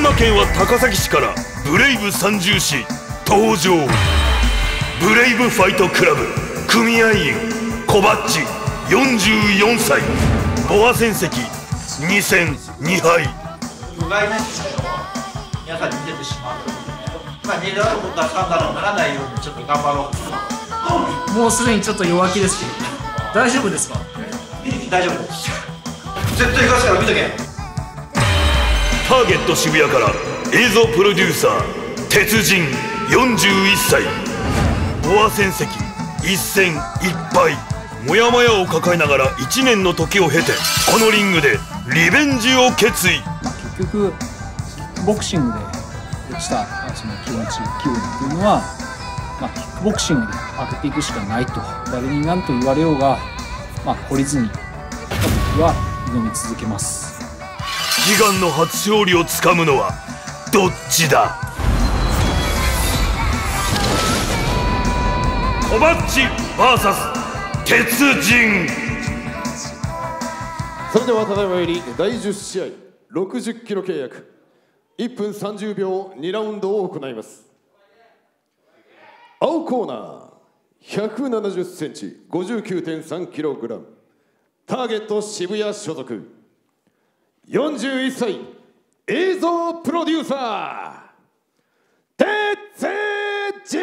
群馬県は高崎市からブレイブ三重士登場。ブレイブファイトクラブ組合員コバッチ44歳、ボア戦績2戦2敗。不甲斐ないんですけど、皆さんに出てしまうので、まあ2だろうことは3だろうならないようにちょっと頑張ろう。もうすでにちょっと弱気ですけど大丈夫ですか？大丈夫です。絶対行かすから見とけ。ターゲット渋谷から映像プロデューサー鉄人41歳、ボア戦績1戦1敗。モヤモヤを抱えながら1年の時を経て、このリングでリベンジを決意。結局ボクシングで落ちたその気持ち勢いっていうのは、まあ、キックボクシングで上げていくしかないと。誰に何と言われようが、まあ、懲りずに僕は挑み続けます。悲願の初勝利をつかむのはどっちだ？コバッチ VS 鉄人。それではただいまより第10試合60キロ契約1分30秒2ラウンドを行います。青コーナー170センチ 59.3 キログラム、ターゲット渋谷所属41歳、映像プロデューサー鉄人。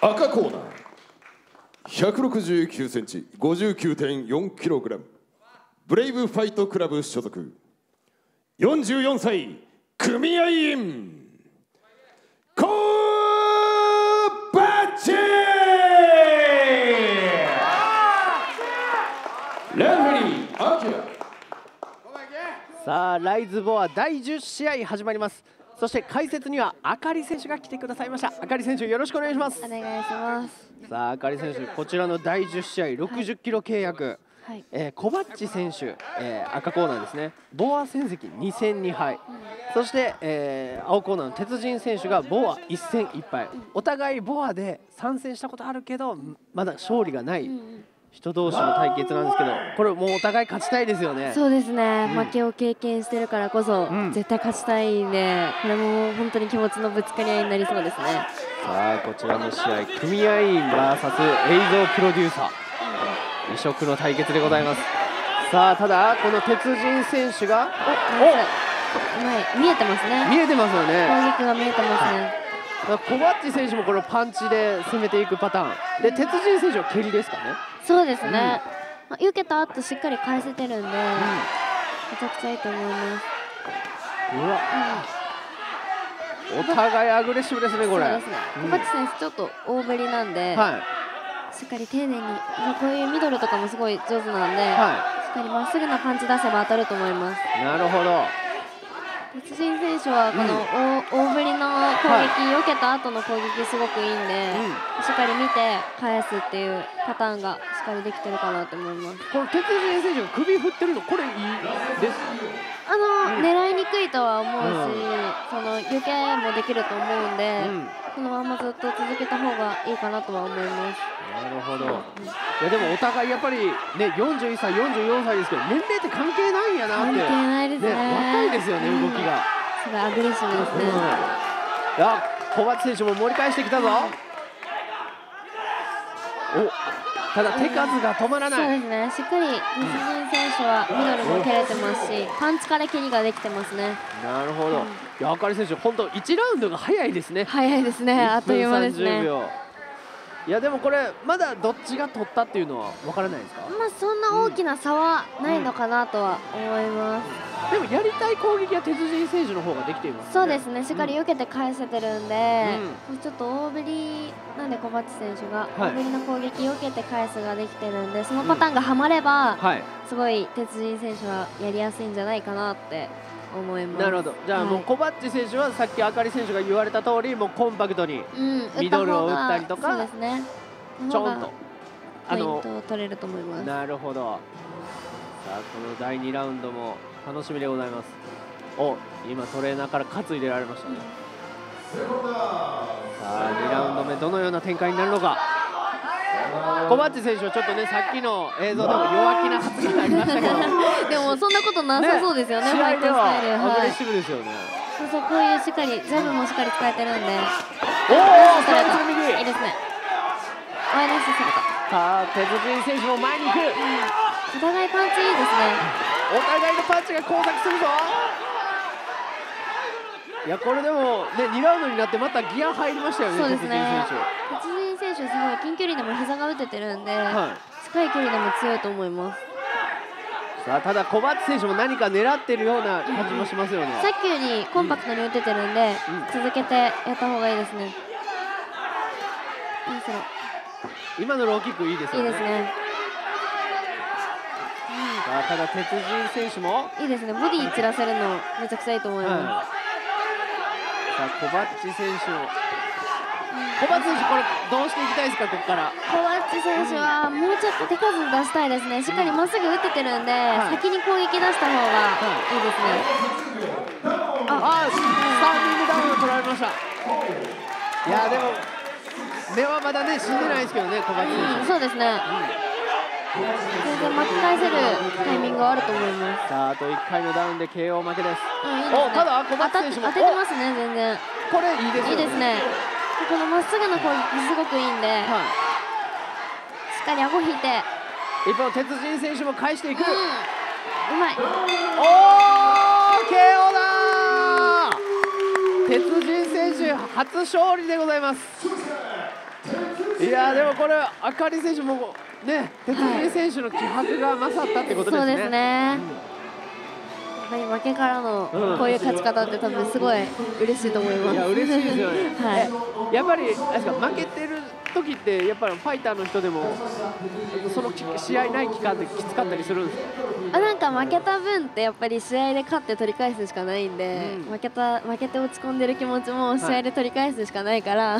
赤コーナー169センチ 59.4 キログラム、ブレイブファイトクラブ所属44歳、組合員コバッチ。レフェリーアキラ。さあライズボア第10試合始まります。そして解説にはあかり選手が来てくださいました。あかり選手よろしくお願いします。お願いします。さああかり選手、こちらの第10試合60キロ契約、はい、コバッチ選手、赤コーナーですね、ボア戦績2戦2敗、そして、青コーナーの鉄人選手がボア1戦1敗、お互いボアで参戦したことあるけどまだ勝利がない人同士の対決なんですけど、これもうお互い勝ちたいですよね。そうですね、負けを経験してるからこそ、絶対勝ちたいんで、これも本当に気持ちのぶつかり合いになりそうですね。さあこちらの試合、組合員 VS 映像プロデューサー、異色の対決でございます。さあただこの鉄人選手が見えてますね。見えてますよね。攻撃が見えてますね。コバッチ選手もこのパンチで攻めていくパターンで、鉄人選手は蹴りですかね。そうですね、まあ、受けた後しっかり返せてるんで、めちゃくちゃいいと思います。お互いアグレッシブですねこれ。そうですね、コバッチ選手ちょっと大振りなんで、はい、しっかり丁寧に、こういうミドルとかもすごい上手なんで、はい、しっかりまっすぐなパンチ出せば当たると思います。なるほど。鉄人選手はこの大振りの攻撃、避けた後の攻撃すごくいいんで、しっかり見て返すっていうパターンがしっかりできてるかなと思います。この鉄人選手が首振ってるの、これいいです。狙いにくいとは思うし、その避けもできると思うんで、このままずっと続けた方がいいかなとは思います。なるほど。いやでもお互いやっぱりね、41歳44歳ですけど、年齢って関係ないんやなって。関係ないですね。若いですよね、動きがすごいアグレッシブですね。あ、コバッチ選手も盛り返してきたぞ。お、ただ手数が止まらない。そうですね、しっかり西陣選手はミドルも蹴れてますし、パンチから蹴りができてますね。なるほど。いやあかり選手本当1ラウンドが早いですね。早いですね、あっという間ですね。いやでもこれまだどっちが取ったっていうのはわからないですか？まあそんな大きな差はないのかなとは思います、でもやりたい攻撃は鉄人選手の方ができていますね。そうですね、しっかり避けて返せてるんで、ちょっと大振りなんで、小鉢選手が大振りの攻撃避けて返すができてるんで、そのパターンがはまれば、すごい鉄人選手はやりやすいんじゃないかなって思います。なるほど。じゃあもうコバッチ選手はさっきあかり選手が言われた通り、もうコンパクトにミドルを打ったりとか、ちょんとポイントを取れると思います。なるほど。さあこの第2ラウンドも楽しみでございます。お、今トレーナーからカツ入れられましたね。さあ2ラウンド目どのような展開になるのか。コバッチ選手はちょっとね、さっきの映像でも弱気な発言がありましたけどでもそんなことなさそうですよね、ファイトスタイルアグレッシブですよね。そうそう、こういうしっかりジャブもしっかり使えてるんで、おお、ストレートの右いいですね。前出しされた。さあ、鉄人選手も前に行く。お互いパンチいいですね。お互いのパンチが交錯するぞ。いや、これでもね、2ラウンドになってまたギア入りましたよね。そうですね。鉄人選手すごい近距離でも膝が打ててるんで、近い距離でも強いと思います。さあ、ただコバッチ選手も何か狙ってるような感じもしますよね。さっきよりコンパクトに打ててるんで、続けてやった方がいいですね。いいですね。今のローキックいいですよね。いいですね。さあ、ただ鉄人選手もいいですね。ボディ散らせるのめちゃくちゃいいと思います。さあ、コバッチ選手を、コバッチ選手、これどうしていきたいですか、ここから。コバッチ選手はもうちょっと手数出したいですね。しっかりまっすぐ打ててるんで、先に攻撃出した方がいいですね。あ、スタンディングダウンを取られました。いや、でも。目はまだね、死んでないですけどね、小林選手。そうですね。全然巻き返せるタイミングはあると思います。さあ、あと1回のダウンで KO 負けです。お、ただ小林選手も当ててますね、全然。これいいですね。いいですね。このまっすぐの攻撃すごくいいんで、しっかり顎引いて。一方、鉄人選手も返していく。うまい。おー、KO だ。鉄人選手初勝利でございます。いやー、でもこれ、あかり選手もね、鉄人選手の気迫が勝ったってことですね。そうですね。やっぱり負けからのこういう勝ち方って多分すごい嬉しいと思います。いや、嬉しいですよね。はい。やっぱり負けてる時ってやっぱりファイターの人でもその試合ない期間ってきつかったりするんですか？あ、なんか負けた分ってやっぱり試合で勝って取り返すしかないんで、負けて落ち込んでる気持ちも試合で取り返すしかないから。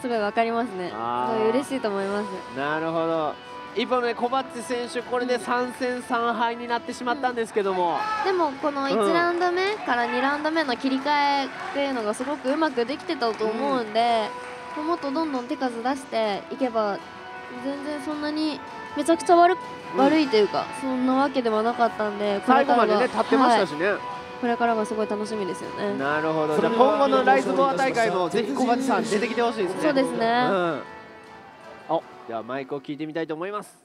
すごいわかりますね。すごい嬉しいと思います。なるほど。一方ね、コバッチ選手、これで3戦3敗になってしまったんですけども。でも、この1ラウンド目から2ラウンド目の切り替えっていうのがすごくうまくできてたと思うんで、もっとどんどん手数出していけば、全然そんなにめちゃくちゃ悪いというか、そんなわけではなかったんで、最後までね、立ってましたしね。これからがすごい楽しみですよね。なるほど。じゃあ今後のライズボア大会もぜひ小鉢さん出てきてほしいですね。そうですね。お、ではマイクを聞いてみたいと思います。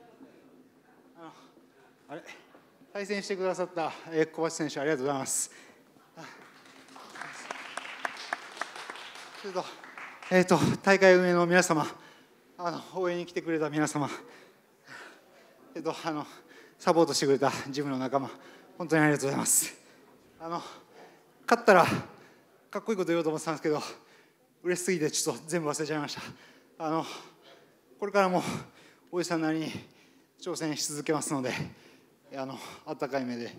あれ、対戦してくださった小鉢選手、ありがとうございます。大会運営の皆様、応援に来てくれた皆様、サポートしてくれたジムの仲間、本当にありがとうございます。勝ったらかっこいいこと言おうと思ってたんですけど、嬉しすぎてちょっと全部忘れちゃいました。これからもおじさんなりに挑戦し続けますので、温かい目で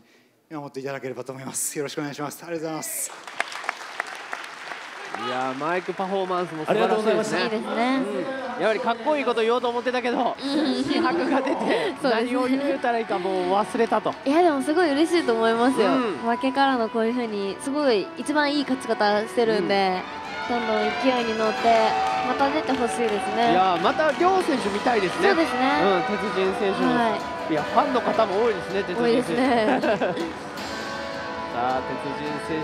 見守っていただければと思います。よろしくお願いします。ありがとうございます。いや、マイクパフォーマンスも素晴らしいですね。いいですね。やはりかっこいいこと言おうと思ってたけど、気迫が出て何を言うたらいいかもう忘れたと。いや、でもすごい嬉しいと思いますよ。負けからのこういうふうにすごい一番いい勝ち方してるんで、どんどん勢いに乗ってまた出てほしいですね。いや、また両選手見たいですね。そうですね。鉄人選手も、いや、ファンの方も多いですね。鉄人選手。さあ、鉄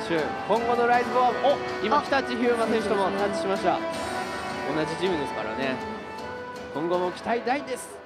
人選手、今後のライズボア、お、今、北地飛雄馬選手ともタッチしました。同じチームですからね、今後も期待大です。